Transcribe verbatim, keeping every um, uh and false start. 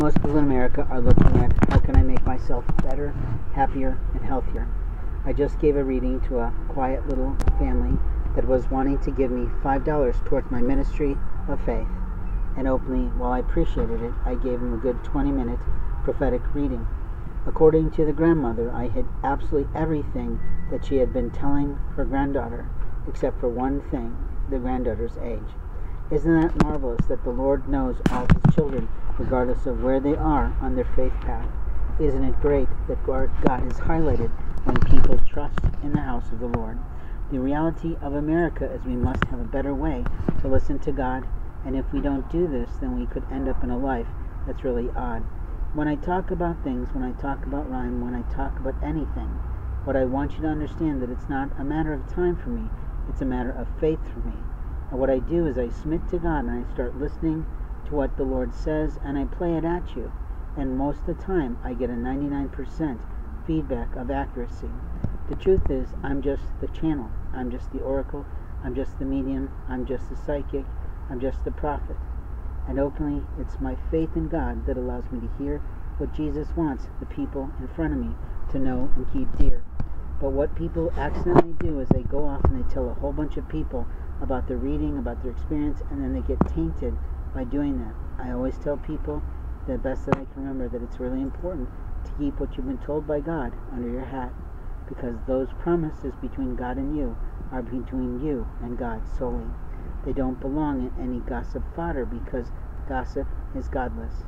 Most people in America are looking at how can I make myself better, happier, and healthier. I just gave a reading to a quiet little family that was wanting to give me five dollars towards my ministry of faith, and openly, while I appreciated it, I gave them a good twenty-minute prophetic reading. According to the grandmother, I hid absolutely everything that she had been telling her granddaughter, except for one thing, the granddaughter's age. Isn't that marvelous that the Lord knows all His children, regardless of where they are on their faith path? Isn't it great that God is highlighted when people trust in the house of the Lord? The reality of America is we must have a better way to listen to God, and if we don't do this, then we could end up in a life that's really odd. When I talk about things, when I talk about rhyme, when I talk about anything, what I want you to understand that it's not a matter of time for me, it's a matter of faith for me. And what I do is I submit to God and I start listening to what the Lord says and I play it at you. And most of the time I get a ninety-nine percent feedback of accuracy. The truth is I'm just the channel, I'm just the oracle, I'm just the medium, I'm just the psychic, I'm just the prophet. And openly, it's my faith in God that allows me to hear what Jesus wants the people in front of me to know and keep dear. But what people accidentally do is they go off and they tell a whole bunch of people about their reading, about their experience, and then they get tainted by doing that. I always tell people, the best that I can remember, that it's really important to keep what you've been told by God under your hat, because those promises between God and you are between you and God solely. They don't belong in any gossip fodder because gossip is godless.